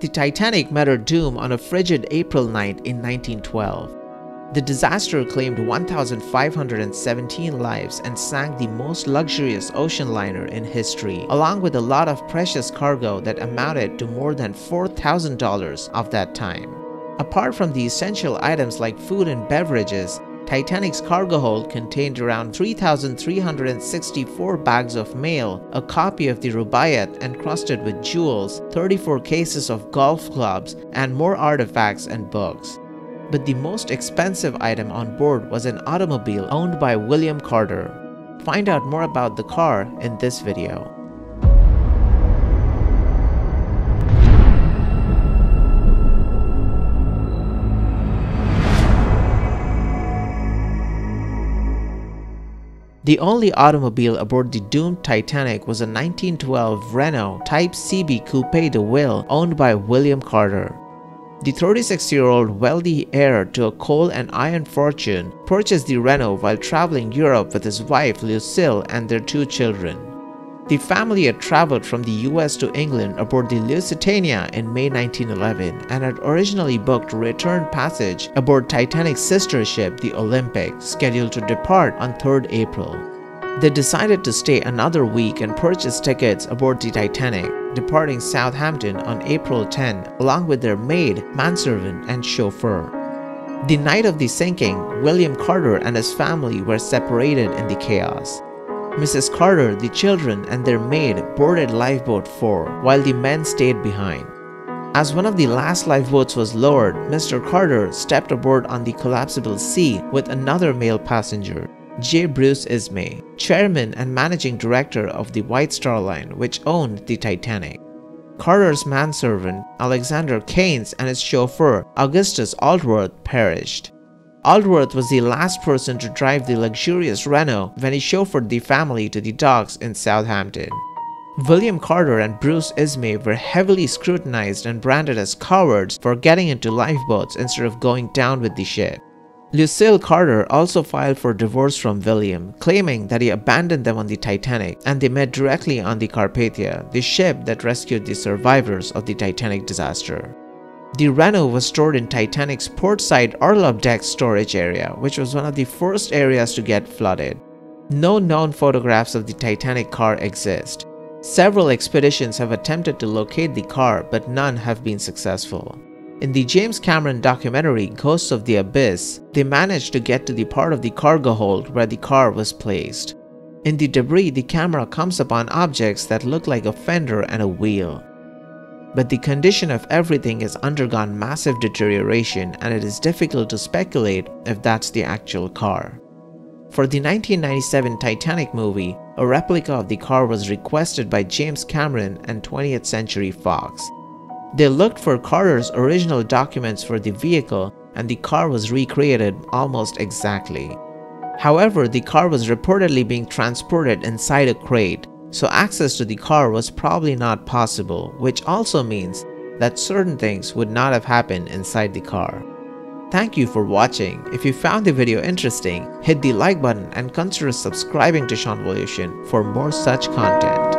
The Titanic met her doom on a frigid April night in 1912. The disaster claimed 1,517 lives and sank the most luxurious ocean liner in history, along with a lot of precious cargo that amounted to more than $4,000 of that time. Apart from the essential items like food and beverages, Titanic's cargo hold contained around 3,364 bags of mail, a copy of the Rubaiyat encrusted with jewels, 34 cases of golf clubs, and more artifacts and books. But the most expensive item on board was an automobile owned by William Carter. Find out more about the car in this video. The only automobile aboard the doomed Titanic was a 1912 Renault Type CB Coupe de Ville owned by William Carter. The 36-year-old wealthy heir to a coal and iron fortune purchased the Renault while traveling Europe with his wife Lucile and their two children. The family had traveled from the US to England aboard the Lusitania in May 1911 and had originally booked return passage aboard Titanic's sister ship, the Olympic, scheduled to depart on 3rd April. They decided to stay another week and purchase tickets aboard the Titanic, departing Southampton on April 10, along with their maid, manservant, and chauffeur. The night of the sinking, William Carter and his family were separated in the chaos. Mrs. Carter, the children, and their maid boarded Lifeboat 4, while the men stayed behind. As one of the last lifeboats was lowered, Mr. Carter stepped aboard on the collapsible sea with another male passenger, J. Bruce Ismay, chairman and managing director of the White Star Line, which owned the Titanic. Carter's manservant, Alexander Keynes, and his chauffeur, Augustus Aldworth, perished. Aldworth was the last person to drive the luxurious Renault when he chauffeured the family to the docks in Southampton. William Carter and Bruce Ismay were heavily scrutinized and branded as cowards for getting into lifeboats instead of going down with the ship. Lucile Carter also filed for divorce from William, claiming that he abandoned them on the Titanic, and they met directly on the Carpathia, the ship that rescued the survivors of the Titanic disaster. The Renault was stored in Titanic's portside Orlop Deck storage area, which was one of the first areas to get flooded. No known photographs of the Titanic car exist. Several expeditions have attempted to locate the car, but none have been successful. In the James Cameron documentary Ghosts of the Abyss, they managed to get to the part of the cargo hold where the car was placed. In the debris, the camera comes upon objects that look like a fender and a wheel. But the condition of everything has undergone massive deterioration, and it is difficult to speculate if that's the actual car. For the 1997 Titanic movie, a replica of the car was requested by James Cameron and 20th Century Fox. They looked for Carter's original documents for the vehicle, and the car was recreated almost exactly. However, the car was reportedly being transported inside a crate, so access to the car was probably not possible, which also means that certain things would not have happened inside the car. Thank you for watching. If you found the video interesting, hit the like button and consider subscribing to Shounvolution for more such content.